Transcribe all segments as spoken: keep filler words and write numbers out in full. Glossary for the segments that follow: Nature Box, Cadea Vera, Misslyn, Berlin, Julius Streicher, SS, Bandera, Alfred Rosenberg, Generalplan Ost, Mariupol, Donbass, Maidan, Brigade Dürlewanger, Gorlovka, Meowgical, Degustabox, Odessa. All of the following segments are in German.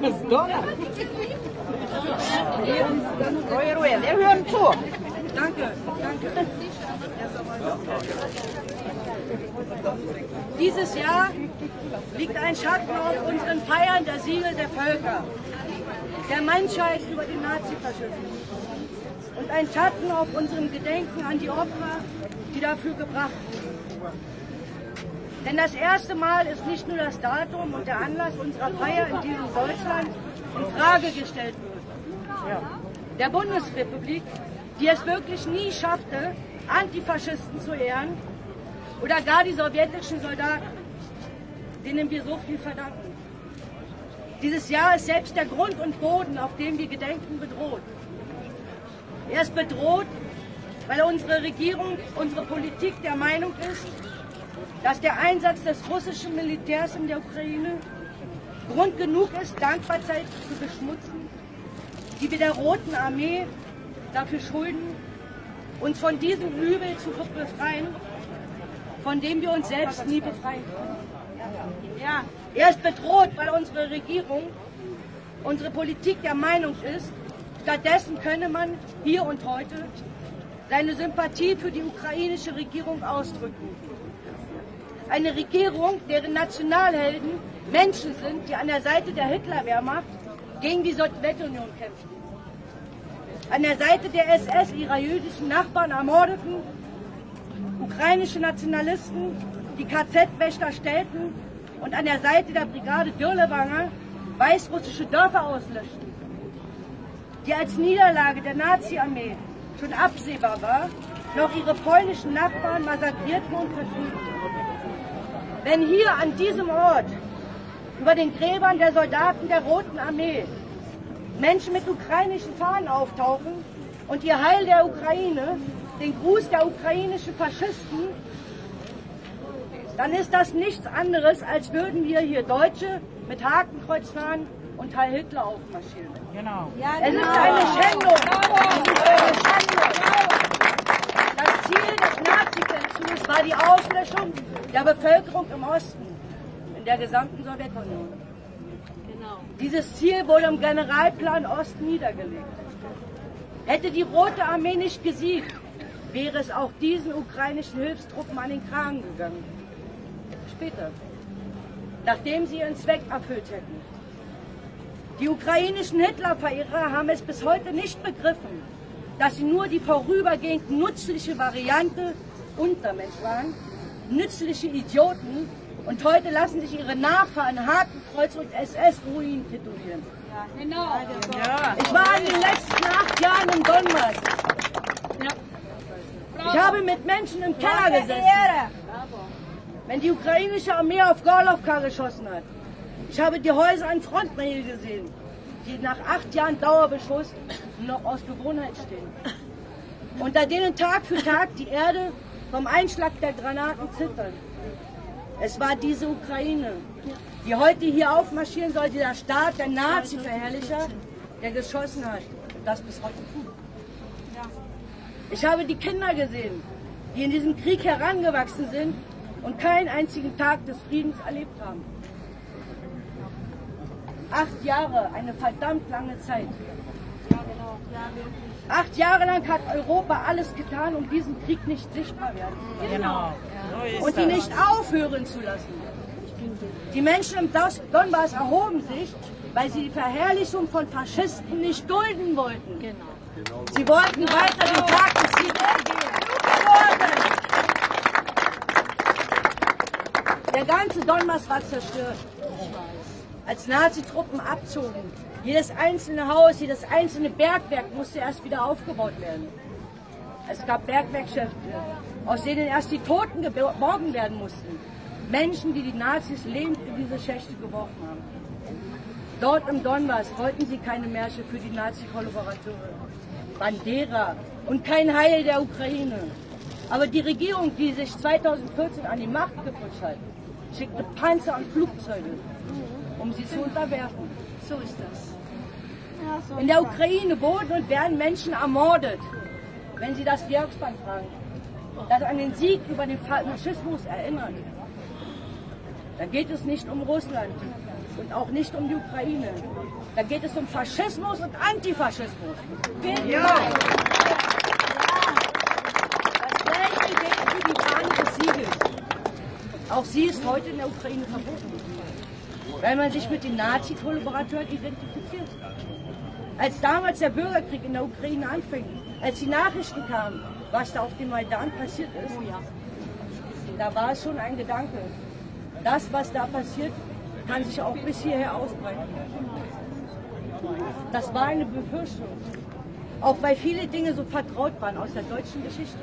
Bis Donnerstag. Ruhe, Ruhe, wir hören zu. Danke, danke. Dieses Jahr liegt ein Schatten auf unseren Feiern der Siege der Völker, der Menschheit über den Nazifaschismus. Und ein Schatten auf unserem Gedenken an die Opfer, die dafür gebracht wurden. Denn das erste Mal ist nicht nur das Datum und der Anlass unserer Feier in diesem Deutschland in Frage gestellt worden. Der Bundesrepublik, die es wirklich nie schaffte, Antifaschisten zu ehren, oder gar die sowjetischen Soldaten, denen wir so viel verdanken. Dieses Jahr ist selbst der Grund und Boden, auf dem wir gedenken, bedroht. Er ist bedroht, weil unsere Regierung, unsere Politik der Meinung ist, dass der Einsatz des russischen Militärs in der Ukraine Grund genug ist, Dankbarkeit zu beschmutzen, die wir der Roten Armee dafür schulden, uns von diesem Übel zu befreien, von dem wir uns selbst nie befreien können. Ja, er ist bedroht, weil unsere Regierung, unsere Politik der Meinung ist, stattdessen könne man hier und heute seine Sympathie für die ukrainische Regierung ausdrücken. Eine Regierung, deren Nationalhelden Menschen sind, die an der Seite der Hitlerwehrmacht gegen die Sowjetunion kämpften, an der Seite der S S ihrer jüdischen Nachbarn ermordeten, ukrainische Nationalisten, die K Z-Wächter stellten und an der Seite der Brigade Dürlewanger weißrussische Dörfer auslöschten, die als Niederlage der Nazi-Armee schon absehbar war, noch ihre polnischen Nachbarn massakrierten und vertrieben. Wenn hier an diesem Ort über den Gräbern der Soldaten der Roten Armee Menschen mit ukrainischen Fahnen auftauchen und ihr Heil der Ukraine, den Gruß der ukrainischen Faschisten, dann ist das nichts anderes, als würden wir hier Deutsche mit Hakenkreuz fahren und Heil Hitler aufmarschieren. Genau. Ja, genau. Es ist eine Schändung. Es ist eine Schändung. Das Ziel des Nazi-Feldzuges war die Auslöschung der Bevölkerung im Osten, in der gesamten Sowjetunion. Genau. Dieses Ziel wurde im Generalplan Ost niedergelegt. Hätte die Rote Armee nicht gesiegt, wäre es auch diesen ukrainischen Hilfstruppen an den Kragen gegangen. Später, nachdem sie ihren Zweck erfüllt hätten. Die ukrainischen Hitlerverehrer haben es bis heute nicht begriffen, dass sie nur die vorübergehend nützliche Variante Untermensch waren, nützliche Idioten, und heute lassen sich ihre Nachfahren Hakenkreuz und S S-Ruinen titulieren. Ja, genau. Ich war in den letzten acht Jahren in Donbass. Ich habe mit Menschen im Keller gesessen, wenn die ukrainische Armee auf Gorlovka geschossen hat. Ich habe die Häuser an Frontmail gesehen, die nach acht Jahren Dauerbeschuss noch aus Gewohnheit stehen, unter denen Tag für Tag die Erde vom Einschlag der Granaten zittern. Es war diese Ukraine, die heute hier aufmarschieren soll, dieser Staat, der Nazi-Verherrlicher, der geschossen hat und das bis heute tut. Ich habe die Kinder gesehen, die in diesem Krieg herangewachsen sind und keinen einzigen Tag des Friedens erlebt haben. Acht Jahre, eine verdammt lange Zeit. Acht Jahre lang hat Europa alles getan, um diesen Krieg nicht sichtbar werden zu lassen. Genau. Und ihn nicht aufhören zu lassen. Die Menschen im Donbass erhoben sich, weil sie die Verherrlichung von Faschisten nicht dulden wollten. Genau. Sie wollten weiter den Tag des Sieges ergehen. Der ganze Donbass war zerstört, als Nazi-Truppen abzogen. Jedes einzelne Haus, jedes einzelne Bergwerk musste erst wieder aufgebaut werden. Es gab Bergwerkschäfte, aus denen erst die Toten geborgen werden mussten. Menschen, die die Nazis lebend in diese Schächte geworfen haben. Dort im Donbass wollten sie keine Märsche für die Nazi-Kollaborateure, Bandera und kein Heil der Ukraine. Aber die Regierung, die sich zweitausendvierzehn an die Macht geputscht hat, schickte Panzer und Flugzeuge, um sie zu unterwerfen. So ist das. In der Ukraine wurden und werden Menschen ermordet, wenn sie das Georgsband tragen, das an den Sieg über den Faschismus erinnert. Da geht es nicht um Russland, und auch nicht um die Ukraine. Da geht es um Faschismus und Antifaschismus. Bitte. Ja. Ja. Das gleiche gilt für die Tag des Sieges. Auch sie ist heute in der Ukraine verboten, weil man sich mit den Nazi-Kollaboratoren identifiziert. Als damals der Bürgerkrieg in der Ukraine anfing, als die Nachrichten kamen, was da auf dem Maidan passiert ist, da war es schon ein Gedanke. Das, was da passiert, kann sich auch bis hierher ausbreiten. Das war eine Befürchtung. Auch weil viele Dinge so vertraut waren aus der deutschen Geschichte.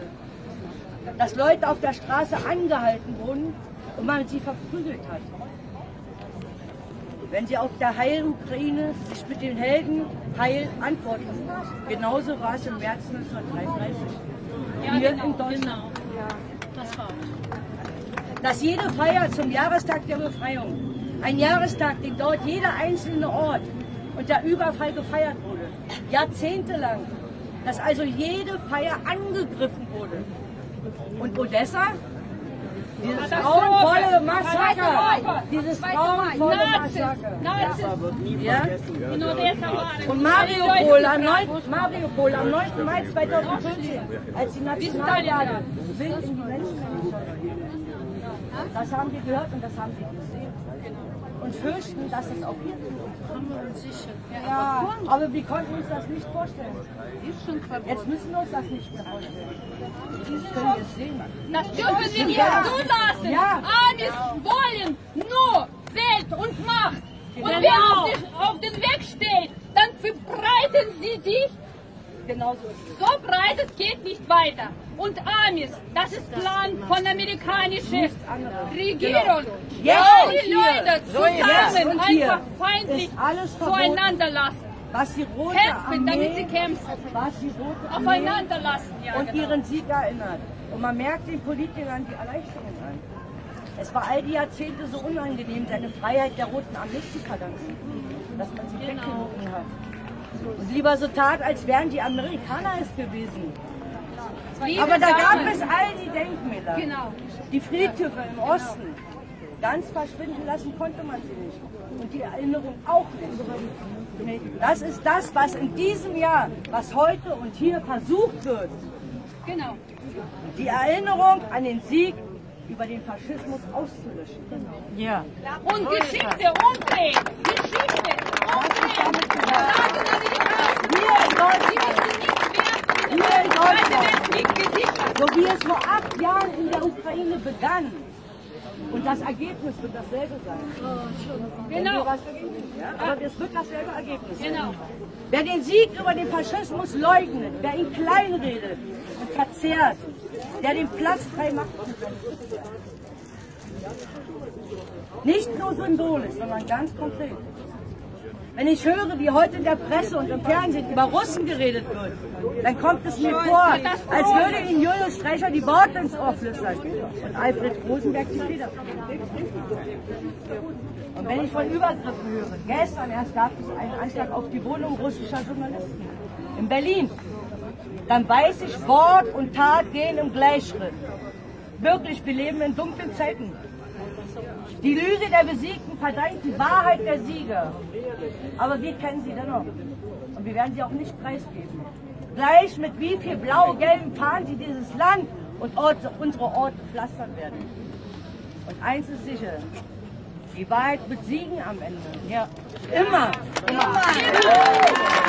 Dass Leute auf der Straße angehalten wurden und man sie verprügelt hat. Wenn sie auf der Heil-Ukraine sich mit den Helden heil antworten. Genauso war es im März neunzehnhundertdreiunddreißig. Ja, hier genau, in Deutschland. Genau. Ja, das war es. Dass jede Feier zum Jahrestag der Befreiung, ein Jahrestag, den dort jeder einzelne Ort und der Überfall gefeiert wurde, jahrzehntelang, dass also jede Feier angegriffen wurde. Und Odessa? Dieses grauenvolle Massaker, dieses grauenvolle Massaker. Ja. Und Mariupol am neunten Mai zweitausendvierzehn, als die Nationalgarde wild in die Menschen einschalten. Das haben wir gehört und das haben wir gesehen. Und fürchten, dass es auch hier ist. Ja, aber wir konnten uns das nicht vorstellen. Jetzt müssen wir uns das nicht mehr vorstellen. Das können wir sehen. Das dürfen wir nicht zulassen. Ja. Amis wollen nur Welt und Macht. Genau. Und wer auf dem Weg steht, dann verbreiten sie sich. Genauso. So breit es geht nicht weiter. Und Amis, das ist Plan von amerikanischer Regierung. Ja, die Leute zusammen einfach feindlich zueinander lassen. Was die rote kämpfen, Armee, damit sie kämpfen. Was die rote Armee aufeinander lassen. Ja, und genau. Ihren Sieg erinnert. Und man merkt den Politikern die Erleichterung an. Es war all die Jahrzehnte so unangenehm, seine Freiheit der roten Armee zu verdanken, dass man sie genau. weggenommen hat. Und lieber so tat, als wären die Amerikaner es gewesen. Aber da gab es all die Denkmäler. Genau. Die Friedhöfe im Osten. Genau. Ganz verschwinden lassen konnte man sie nicht. Und die Erinnerung auch nicht. Das ist das, was in diesem Jahr, was heute und hier versucht wird. Genau. Die Erinnerung an den Sieg über den Faschismus auszulöschen. Genau. Ja. Und Geschichte umdrehen. Geschichte umdrehen. So wie es vor acht Jahren in der Ukraine begann. Und das Ergebnis wird dasselbe sein. Genau. Aber es wird dasselbe Ergebnis sein. Genau. Wer den Sieg über den Faschismus leugnet, wer ihn kleinredet und verzehrt, der den Platz frei macht. Nicht nur symbolisch, sondern ganz konkret. Wenn ich höre, wie heute in der Presse und im Fernsehen über Russen geredet wird, dann kommt es mir vor, als würde Ihnen Julius Streicher die Worte ins Ohr flüstern und Alfred Rosenberg die Feder. Und wenn ich von Übergriffen höre, gestern erst gab es einen Anschlag auf die Wohnung russischer Journalisten in Berlin, dann weiß ich, Wort und Tat gehen im Gleichschritt. Wirklich, wir leben in dunklen Zeiten. Die Lüge der Besiegten verdrängt die Wahrheit der Sieger. Aber wir kennen sie dennoch. Und wir werden sie auch nicht preisgeben. Gleich mit wie viel blau-gelben Fahnen sie dieses Land und Orte, unsere Orte pflastern werden. Und eins ist sicher, die Wahrheit besiegen am Ende. Ja. Immer. Immer. Immer.